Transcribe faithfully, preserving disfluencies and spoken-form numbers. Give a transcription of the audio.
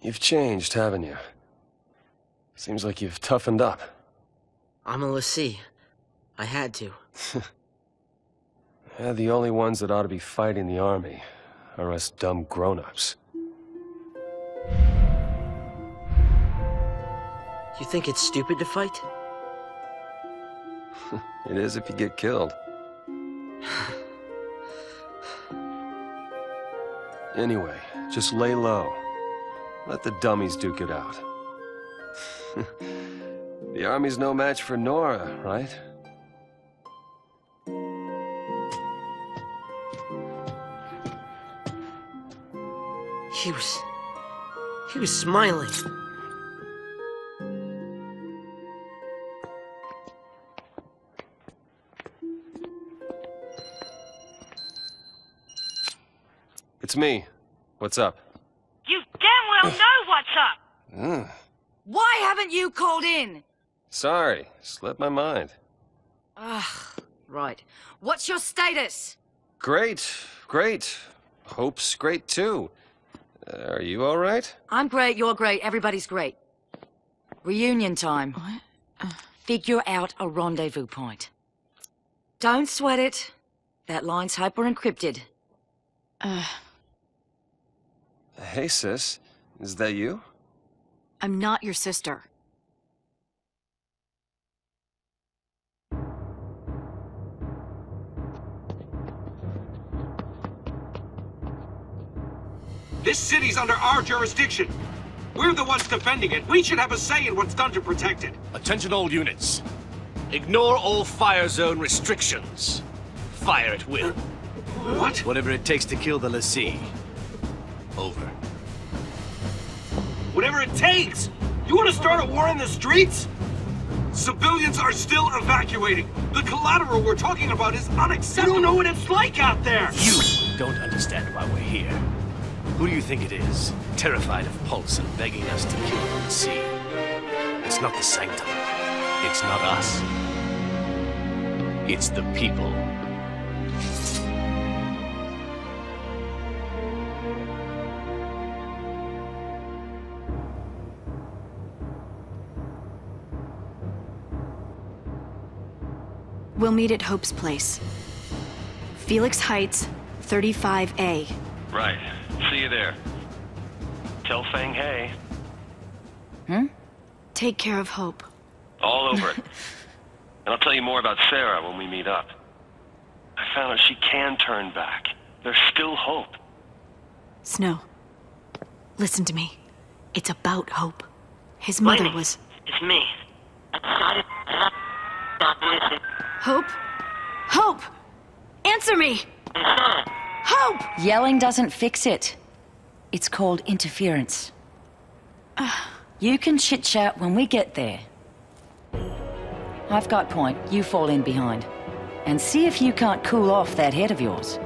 You've changed, haven't you? Seems like you've toughened up. I'm a Lassie. I had to. They're the only ones that ought to be fighting the army, are us dumb grown-ups. You think it's stupid to fight? It is if you get killed. Anyway, just lay low. Let the dummies duke it out. The army's no match for Nora, right? He was... he was smiling. It's me. What's up? You damn well know what's up! Mm. Why haven't you called in? Sorry. Slipped my mind. Ugh. Right. What's your status? Great. Great. Hope's great, too. Uh, are you all right? I'm great, you're great, everybody's great. Reunion time. What? Uh. Figure out a rendezvous point. Don't sweat it. That line's hyper-encrypted. Uh... Hey, sis. Is that you? I'm not your sister. This city's under our jurisdiction. We're the ones defending it. We should have a say in what's done to protect it. Attention all units. Ignore all fire zone restrictions. Fire at will. What? Whatever it takes to kill the Lassie. Over. Whatever it takes! You want to start a war in the streets? Civilians are still evacuating. The collateral we're talking about is unacceptable. You don't know what it's like out there! You don't understand why we're here. Who do you think it is? Terrified of Pulse and begging us to kill the Lassie. It's not the Sanctum. It's not us. It's the people. We'll meet at Hope's place. Felix Heights, thirty-five A. Right. See you there. Tell Feng Hei. Hmm? Take care of Hope. All over it. And I'll tell you more about Sarah when we meet up. I found out she can turn back. There's still hope. Snow. Listen to me. It's about Hope. His mother Lainey. was... It's me. Hope? Hope! Answer me! Hope! Yelling doesn't fix it. It's called interference. You can chit-chat when we get there. I've got point. You fall in behind. And see if you can't cool off that head of yours.